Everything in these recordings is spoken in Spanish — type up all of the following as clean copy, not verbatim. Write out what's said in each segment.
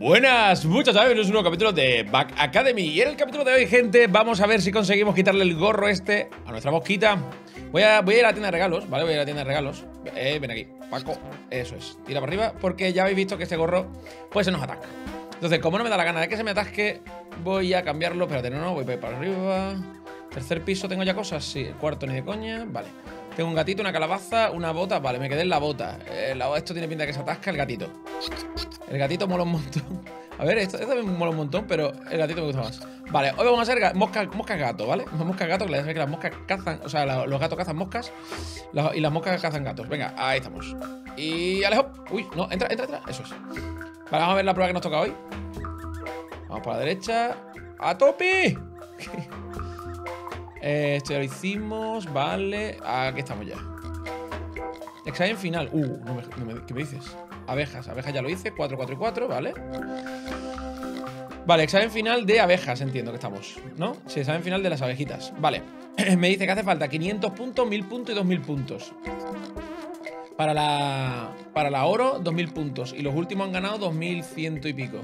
Buenas, muchas gracias, es un nuevo capítulo de Bug Academy. Y en el capítulo de hoy, gente, vamos a ver si conseguimos quitarle el gorro este a nuestra mosquita. Voy a ir a la tienda de regalos, ¿vale? Voy a ir a la tienda de regalos. Ven aquí, Paco, eso es. Tira para arriba, porque ya habéis visto que este gorro, pues se nos ataca. Entonces, como no me da la gana de que se me atasque, voy a cambiarlo. Espérate, no, voy para arriba. Tercer piso, ¿tengo ya cosas? Sí, el cuarto ni de coña, vale. Tengo un gatito, una calabaza, una bota. Vale, me quedé en la bota. Esto tiene pinta de que se atasca el gatito. El gatito mola un montón. A ver, esto también mola un montón, pero el gatito me gusta más. Vale, hoy vamos a hacer moscas gato, ¿vale? Moscas gato, que ya sabéis que las moscas cazan... O sea, los gatos cazan moscas y las moscas cazan gatos. Venga, ahí estamos. Y alejo. Uy, no, entra. Eso es. Vale, vamos a ver la prueba que nos toca hoy. Vamos para la derecha. ¡A tope! Esto ya lo hicimos, vale. Aquí estamos ya. Examen final. ¿Qué me dices? Abejas ya lo hice. 4, 4 y 4, vale. Vale, examen final de abejas, entiendo que estamos, ¿no? Sí, examen final de las abejitas. Vale. Me dice que hace falta 500 puntos, 1000 puntos y 2000 puntos. Para la oro, 2000 puntos. Y los últimos han ganado 2100 y pico.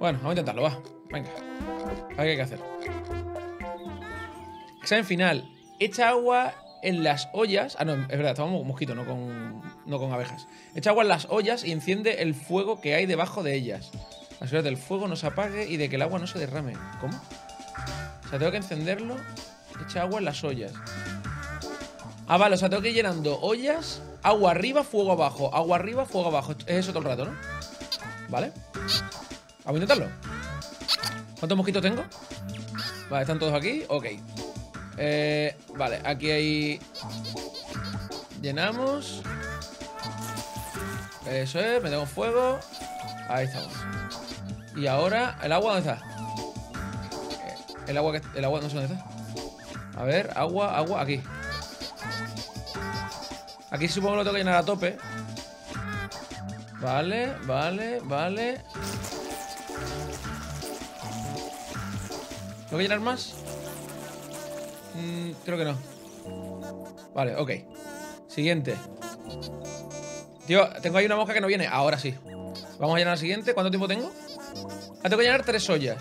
Bueno, vamos a intentarlo, va. Venga. A ver qué hay que hacer. Examen final. Echa agua en las ollas. Ah, no, es verdad, estábamos con mosquitos, no con abejas. Echa agua en las ollas y enciende el fuego que hay debajo de ellas. Asegúrate del fuego no se apague y de que el agua no se derrame. ¿Cómo? O sea, tengo que encenderlo. Echa agua en las ollas. Ah, vale, o sea, tengo que ir llenando ollas. Agua arriba, fuego abajo. Agua arriba, fuego abajo. Es eso todo el rato, ¿no? Vale. Vamos a intentarlo. ¿Cuántos mosquitos tengo? Vale, están todos aquí. Ok. Vale, aquí hay... Llenamos. Eso es, metemos fuego. Ahí estamos. Y ahora, ¿el agua dónde está? El agua no sé dónde está. A ver, agua, aquí. Aquí supongo que lo tengo que llenar a tope. Vale. ¿Tengo que llenar más? Creo que no. Vale, ok. Siguiente. Tío, tengo ahí una mosca que no viene. Ahora sí. Vamos a llenar la siguiente. ¿Cuánto tiempo tengo? Ah, tengo que llenar 3 ollas.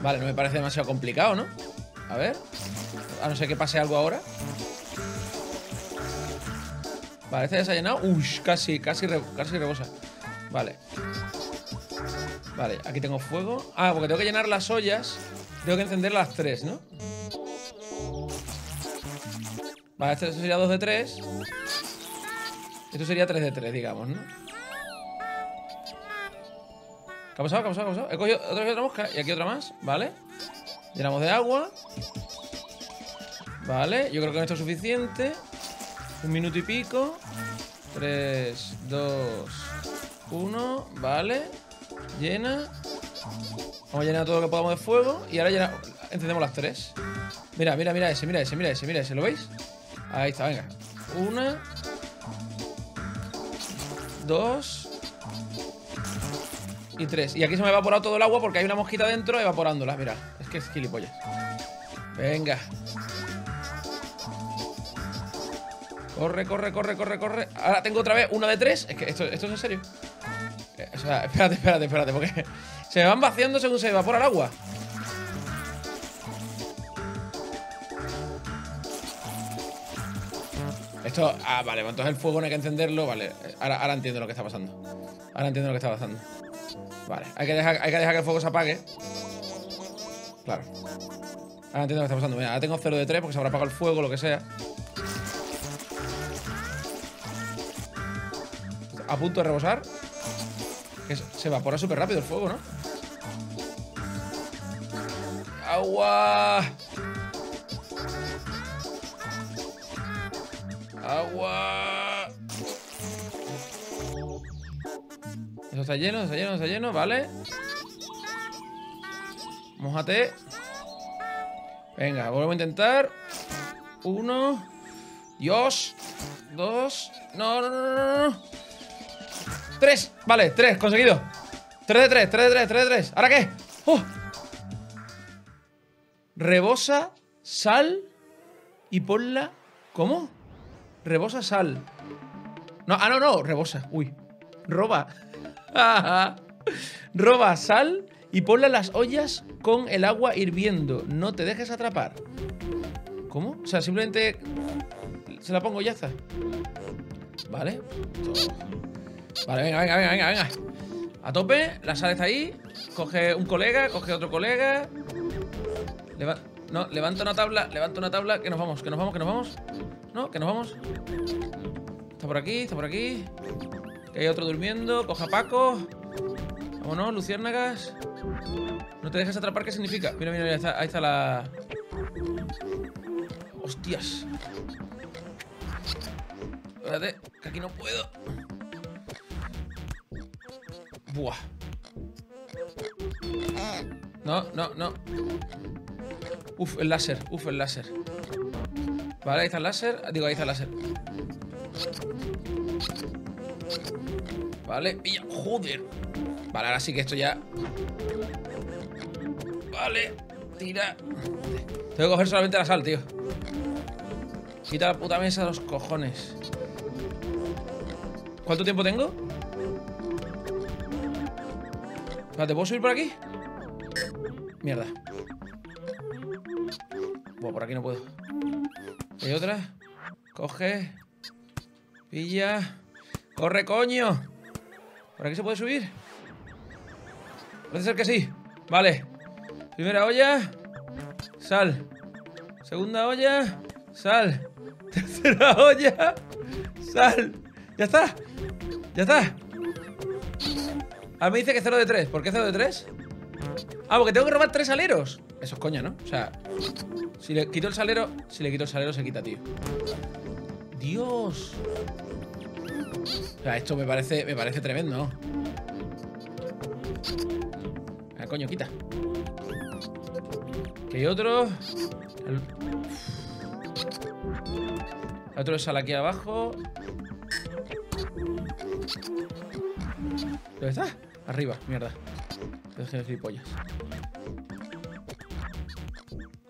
Vale, no me parece demasiado complicado, ¿no? A ver. A no ser que pase algo ahora. Vale, este ya se ha llenado. Uy, casi rebosa. Vale. Vale, aquí tengo fuego. Ah, porque tengo que llenar las ollas. Tengo que encender las 3, ¿no? Vale, esto sería 2 de 3. Esto sería 3 de 3, digamos, ¿no? ¿Qué ha pasado? He cogido otra mosca y aquí otra más, ¿vale? Llenamos de agua. Vale, yo creo que con esto es suficiente. 1 minuto y pico. 3, 2, 1, vale. Llena. Vamos a llenar todo lo que podamos de fuego. Y ahora encendemos las 3. Mira ese, ¿lo veis? Ahí está, venga. 1, 2 y 3. Y aquí se me ha evaporado todo el agua porque hay una mosquita dentro evaporándola. Mira, es que es gilipollas. Venga. Corre. Ahora tengo otra vez 1 de 3. Es que esto es en serio. O sea, espérate, porque se me van vaciando según se evapora el agua. Esto... Ah, vale, entonces el fuego no hay que encenderlo. Vale, ahora entiendo lo que está pasando. Vale, hay que dejar que el fuego se apague. Claro. Ahora entiendo lo que está pasando. Mira, ahora tengo 0 de 3 porque se habrá apagado el fuego, lo que sea. A punto de rebosar. Que se evapora súper rápido el fuego, ¿no? ¡Agua! Eso está lleno, vale. Mójate. Venga, vuelvo a intentar. 1. Dios. 2. No. 3, vale, 3, conseguido. 3 de 3. ¿Ahora qué? ¡Oh! Rebosa, sal y ponla. ¿Cómo? Rebosa, sal. No, rebosa. Uy. roba. Roba sal y ponla en las ollas con el agua hirviendo. No te dejes atrapar. ¿Cómo? O sea, simplemente se la pongo yaza. Vale. Vale, venga. A tope, la sal está ahí. Coge un colega, coge otro colega. Levanta una tabla, que nos vamos, No, que nos vamos. Está por aquí, Que hay otro durmiendo, coja Paco. Vámonos, luciérnagas. No te dejes atrapar, ¿qué significa? Mira, mira, ahí está la... Hostias. Espérate, que aquí no puedo. Buah. No. Uf, el láser, Vale, ahí está el láser. Digo, ahí está el láser. Vale, pilla. Joder. Vale, ahora sí que esto ya. Vale, tira. Tengo que coger solamente la sal, tío. Quita la puta mesa de los cojones. ¿Cuánto tiempo tengo? Vale, ¿te puedo subir por aquí? Mierda. Buah, por aquí no puedo. Hay otra. Coge. Pilla. ¡Corre, coño! ¿Por aquí se puede subir? Parece ser que sí. Vale. Primera olla. Sal. Segunda olla. Sal. Tercera olla. Sal. ¡Ya está! ¡Ya está! Ahora me dice que 0 de 3. ¿Por qué 0 de 3? Ah, porque tengo que robar 3 aleros. Eso es coña, ¿no? O sea, si le quito el salero, se quita, tío. ¡Dios! O sea, esto me parece tremendo. Ah, coño, quita. Que hay otro. Otro de sal aquí abajo. ¿Dónde está? Arriba, mierda. Dejé de gilipollas.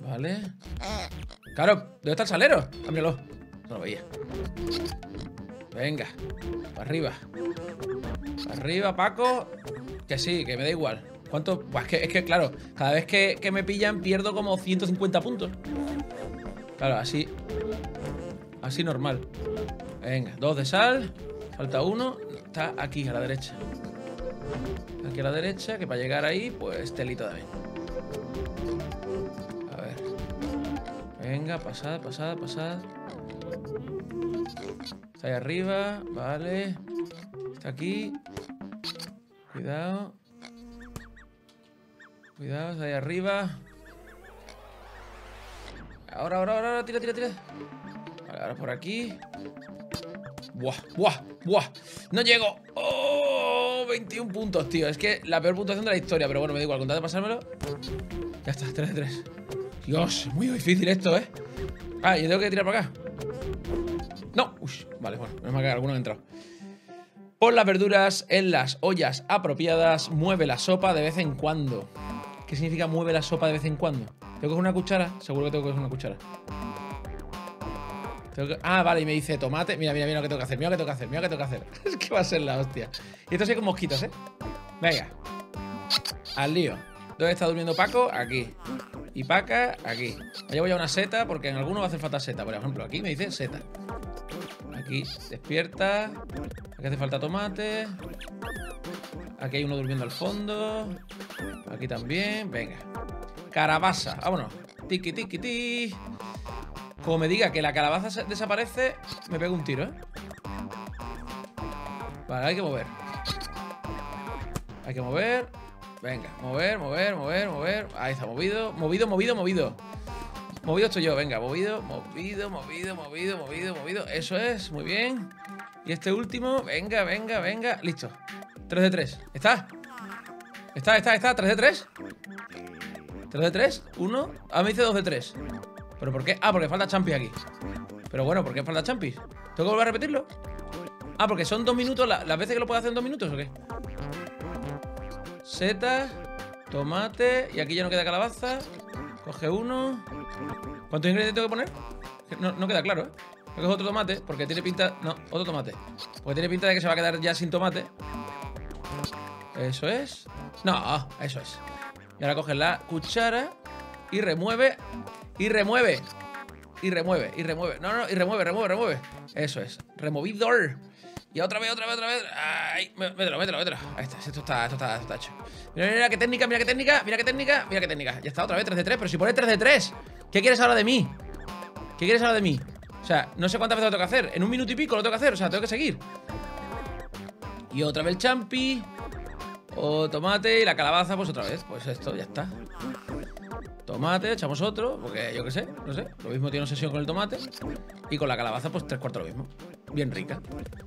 Vale. Claro, ¿dónde está el salero? Ámbrelo. No lo veía. Venga. Para arriba. Para arriba, Paco. Que sí, que me da igual. ¿Cuánto? Pues es que claro, cada vez que me pillan pierdo como 150 puntos. Claro, así. Así normal. Venga, 2 de sal. Falta 1. Está aquí, a la derecha. Aquí a la derecha, que para llegar ahí, pues telita también. A ver. Venga, pasad. Está ahí arriba, vale. Está aquí. Cuidado. Está ahí arriba. Ahora, tira. Vale, ahora por aquí. Buah. No llego. ¡Oh! 21 puntos, tío. Es que la peor puntuación de la historia. Pero bueno, me da igual. Con tal de pasármelo. Ya está, 3 de 3. Dios, muy difícil esto, ¿eh? Ah, yo tengo que tirar para acá. No. Uy, vale, bueno. Menos mal que alguno ha entrado. Pon las verduras en las ollas apropiadas. Mueve la sopa de vez en cuando. ¿Qué significa mueve la sopa de vez en cuando? ¿Tengo que coger una cuchara? Seguro que tengo que coger una cuchara. Ah, vale, y me dice tomate. Mira lo que tengo que hacer, Es que va a ser la hostia. Y esto sí con mosquitas, ¿eh? Venga. Al lío. ¿Dónde está durmiendo Paco? Aquí. Y Paca, aquí. Allá voy a una seta, porque en alguno va a hacer falta seta. Por ejemplo, aquí me dice seta. Aquí despierta. Aquí hace falta tomate. Aquí hay uno durmiendo al fondo. Aquí también. Venga. Carabaza. Vámonos. Tiki, tiki, ti. Como me diga que la calabaza desaparece, me pego un tiro, ¿eh? Vale, hay que mover. Venga, mover. Ahí está, movido. Movido estoy yo, venga, movido. Eso es, muy bien. Y este último, venga. Listo. 3 de 3. ¿Está? ¿Está? 3 de 3. 3 de 3, 1. Ah, me dice 2 de 3. ¿Pero por qué? Ah, porque falta champis aquí. Pero bueno, ¿por qué falta champis? ¿Tengo que volver a repetirlo? Ah, porque son 2 minutos las veces que lo puedo hacer en 2 minutos, ¿o qué? Setas, tomate. Y aquí ya no queda calabaza. Coge uno. ¿Cuántos ingredientes tengo que poner? No, no queda claro, ¿eh? Creo que es otro tomate, porque tiene pinta... No, otro tomate. Porque tiene pinta de que se va a quedar ya sin tomate. Eso es. No, eso es. Y ahora coges la cuchara y remueve. Y remueve. Y remueve, y remueve. No, no, y remueve, remueve, remueve. Eso es. Removidor. Y otra vez, otra vez, otra vez. Ay, mételo, mételo, mételo. Ahí está, esto está hecho. Mira, mira, qué técnica, mira qué técnica, mira qué técnica, mira qué técnica. Ya está, otra vez, 3 de 3. Pero si pones 3 de 3, ¿qué quieres ahora de mí? ¿Qué quieres ahora de mí? O sea, no sé cuántas veces lo tengo que hacer. En un minuto y pico lo tengo que hacer. O sea, tengo que seguir. Y otra vez el champi. O tomate y la calabaza, pues otra vez. Pues esto, ya está. Tomate, echamos otro. Porque yo qué sé, no sé. Lo mismo tiene obsesión con el tomate. Y con la calabaza, pues 3/4 lo mismo. Bien rica.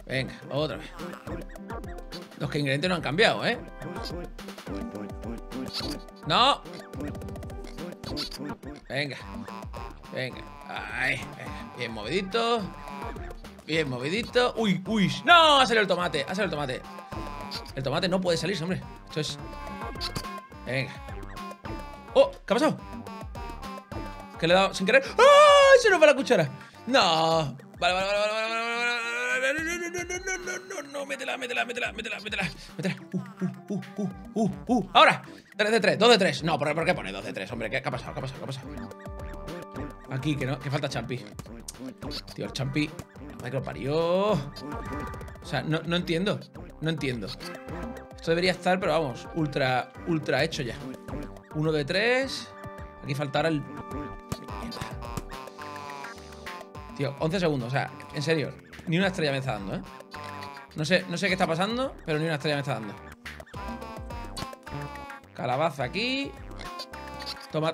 Venga, otra vez. Los que ingredientes no han cambiado, ¿eh? ¡No! Venga. Venga. Ahí, venga. Bien movidito. Bien movidito. ¡Uy, uy! ¡No! Ha salido el tomate. Ha salido el tomate. El tomate no puede salirse, hombre. Esto es... Venga. ¡Oh! ¿Qué ha pasado? Que le he dado sin querer. ¡Ah! ¡Se nos va la cuchara! ¡No! Vale, vale, vale, vale, vale, vale, no, métela, métela, métela, métela, métela, métela. Ahora, 3 de 3, 2 de 3. No, ¿por qué pone 2 de 3, hombre? ¿Qué ha pasado? ¿Qué ha pasado? ¿Qué ha pasado? Aquí, que no, que falta champi. Tío, el champi. Madre que lo parió. O sea, no entiendo. No entiendo. Esto debería estar, pero vamos, ultra, ultra hecho ya. 1 de 3. Aquí faltará el... Tío, 11 segundos, o sea, en serio. Ni una estrella me está dando, ¿eh? No sé qué está pasando, pero ni una estrella me está dando. Calabaza aquí. Toma...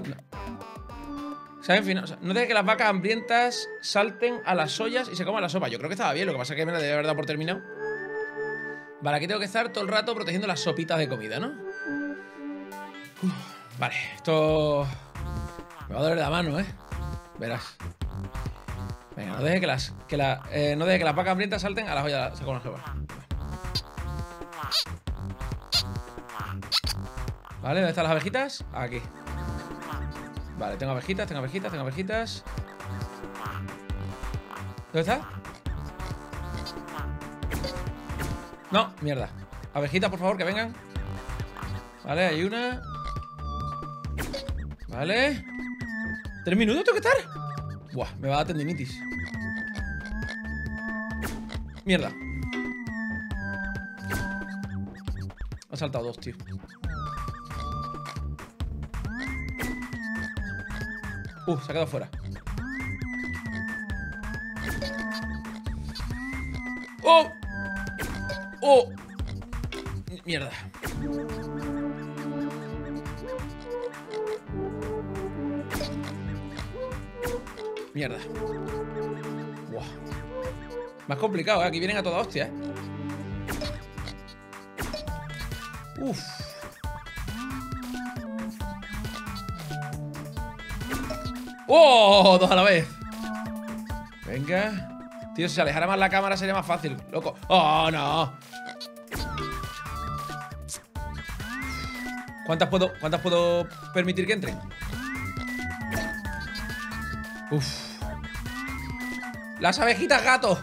¿Saben? No dejes que las vacas hambrientas salten a las ollas y se coman la sopa. Yo creo que estaba bien, lo que pasa es que me la debe haber dado por terminado. Vale, aquí tengo que estar todo el rato protegiendo las sopitas de comida, ¿no? Vale, esto... Me va a doler la mano, ¿eh? Verás. Venga, no dejes que las vacas hambrientas salten a las ollas, se coman la sopa. Vale, ¿dónde están las abejitas? Aquí. Vale, tengo abejitas, tengo abejitas, tengo abejitas. ¿Dónde está? No, mierda. Abejitas, por favor, que vengan. Vale, hay una. Vale. 3 minutos tengo que estar. Buah, me va a dar tendinitis. Mierda. Han saltado 2, tío. Se ha quedado fuera. ¡Oh! ¡Oh! Mierda. Mierda. Wow. Más complicado, ¿eh? Aquí vienen a toda hostia, ¿eh? Uf. ¡Oh! 2 a la vez. Venga. Tío, si se alejara más la cámara sería más fácil, loco. ¡Oh, no! ¿Cuántas puedo permitir que entren? Uf. ¡Las abejitas, gato!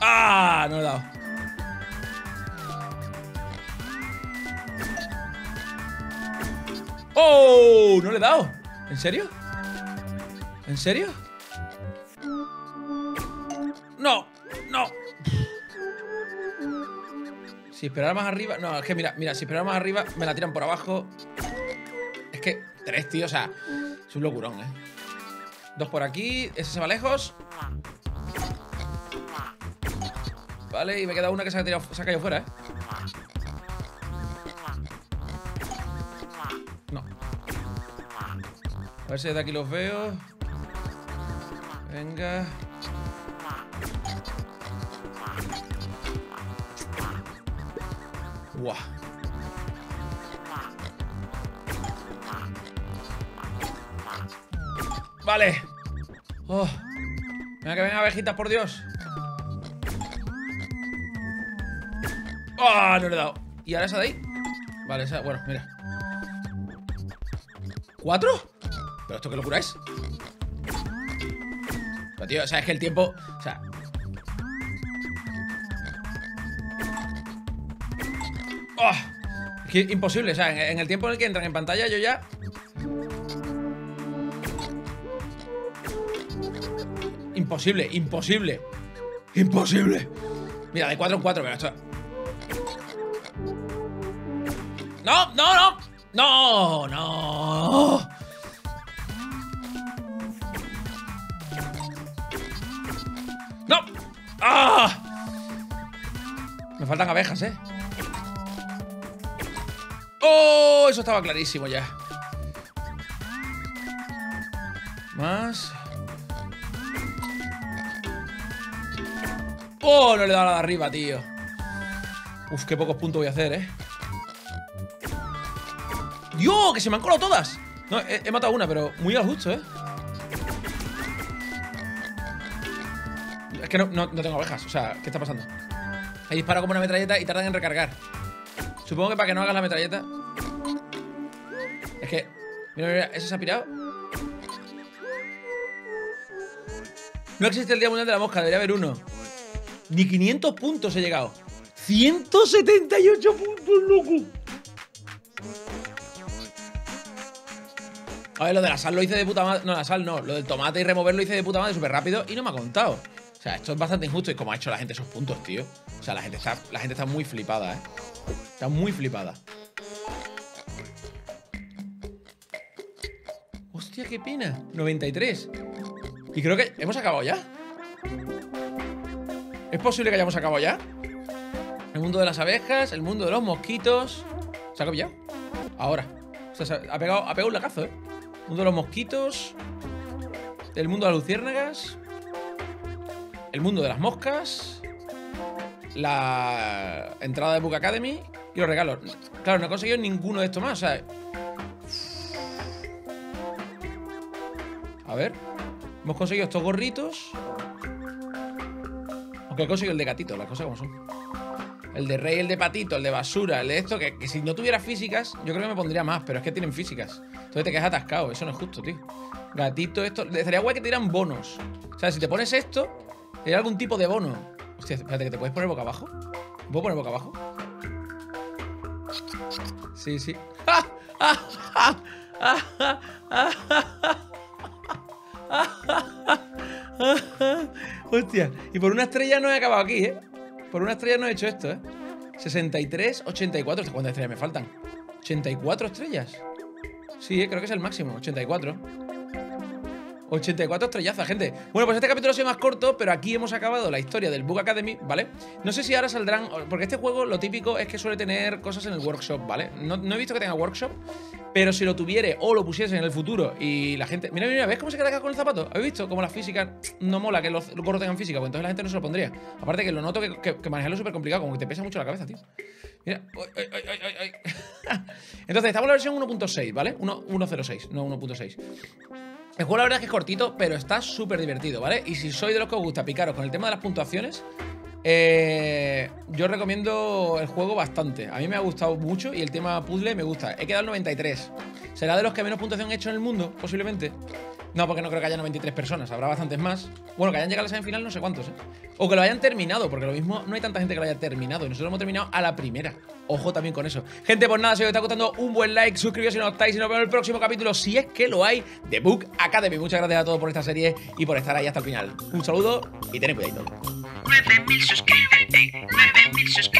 ¡Ah! No le he dado. ¡Oh! No le he dado. ¿En serio? ¿En serio? ¡No! ¡No! Si esperara más arriba... No, es que mira, si esperara más arriba me la tiran por abajo. Es que 3, tío, o sea, es un locurón, ¿eh? 2 por aquí, ese se va lejos. Vale, y me queda una que se ha caído fuera, ¿eh? A ver si de aquí los veo. Venga. Guau. Vale. Oh. Venga, que vengan abejitas, por Dios. Ah, oh, no le he dado. ¿Y ahora esa de ahí? Vale, esa, bueno, mira. ¿4? ¿Pero esto qué locura es? Pero tío, o sea, es que el tiempo... O sea... Oh, es que imposible, o sea, en el tiempo en el que entran en pantalla yo ya... Imposible, imposible. Imposible. Mira, de 4 en 4, pero esto... ¡No, no, no! ¡No, no! ¡No! ¡Ah! Me faltan abejas, ¿eh? ¡Oh! Eso estaba clarísimo ya. Más... ¡Oh! No le he dado la de arriba, tío. Uf, qué pocos puntos voy a hacer, ¿eh? ¡Dios! ¡Que se me han colado todas! No, he matado una, pero muy a gusto, ¿eh? Es que no tengo abejas. O sea, ¿qué está pasando? He disparado como una metralleta y tardan en recargar. Supongo que para que no hagas la metralleta... Es que... Mira, mira, eso se ha pirado. No existe el Día Mundial de la Mosca. Debería haber uno. Ni 500 puntos he llegado. 178 puntos, loco. A ver, lo de la sal lo hice de puta madre. No, la sal no. Lo del tomate y removerlo lo hice de puta madre súper rápido y no me ha contado. O sea, esto es bastante injusto. Y como ha hecho la gente esos puntos, tío. O sea, la gente está muy flipada, ¿eh? Está muy flipada. Hostia, qué pena. 93. Y creo que... ¿Hemos acabado ya? ¿Es posible que hayamos acabado ya? El mundo de las abejas, el mundo de los mosquitos. ¿Se ha copiado? Ahora. O sea, ha pegado un lagazo, ¿eh? El mundo de los mosquitos. El mundo de las luciérnagas. El mundo de las moscas. La entrada de Bug Academy. Y los regalos. Claro, no he conseguido ninguno de estos más. O sea. A ver. Hemos conseguido estos gorritos. Aunque he conseguido el de gatito, las cosas como son. El de rey, el de patito, el de basura, el de esto, que si no tuviera físicas, yo creo que me pondría más, pero es que tienen físicas. Entonces te quedas atascado, eso no es justo, tío. Gatito, esto... Sería guay que te dieran bonos. O sea, si te pones esto, te diera algún tipo de bono. Hostia, espérate, que te puedes poner boca abajo. ¿Puedo poner boca abajo? Sí, sí. ¡Ja! ¡Ja! ¡Ja! ¡Ja! ¡Ja! ¡Ja! ¡Ja! Hostia, y por una estrella no he acabado aquí, ¿eh? Por una estrella no he hecho esto, ¿eh? 63, 84. ¿Hasta cuántas estrellas me faltan? 84 estrellas. Sí, creo que es el máximo, 84. 84 estrellazas, gente. Bueno, pues este capítulo ha sido más corto, pero aquí hemos acabado la historia del Bug Academy, ¿vale? No sé si ahora saldrán... Porque este juego lo típico es que suele tener cosas en el workshop, ¿vale? No he visto que tenga workshop, pero si lo tuviere o lo pusiese en el futuro y la gente... Mira, mira, ¿ves cómo se queda acá con el zapato? ¿Habéis visto? Como las físicas... No mola que los gorros tengan física, pues entonces la gente no se lo pondría. Aparte que lo noto que manejarlo es súper complicado, como que te pesa mucho la cabeza, tío. Mira... ¡Ay! Entonces, estamos en la versión 1.6, ¿vale? 1.06, no 1.6. El juego la verdad es que es cortito, pero está súper divertido, ¿vale? Y si sois de los que os gusta picaros con el tema de las puntuaciones, yo recomiendo el juego bastante. A mí me ha gustado mucho y el tema puzzle me gusta. He quedado el 93. ¿Será de los que menos puntuación he hecho en el mundo? Posiblemente. No, porque no creo que haya 93 personas. Habrá bastantes más. Bueno, que hayan llegado a la semifinal no sé cuántos, ¿eh? O que lo hayan terminado, porque lo mismo no hay tanta gente que lo haya terminado. Y nosotros lo hemos terminado a la primera. Ojo también con eso. Gente, pues nada, si os está gustando, un buen like, suscribiros si no estáis y nos vemos en el próximo capítulo, si es que lo hay, de Bug Academy. Muchas gracias a todos por esta serie y por estar ahí hasta el final. Un saludo y tened cuidado. 9000 suscríbete, 9000 suscríbete.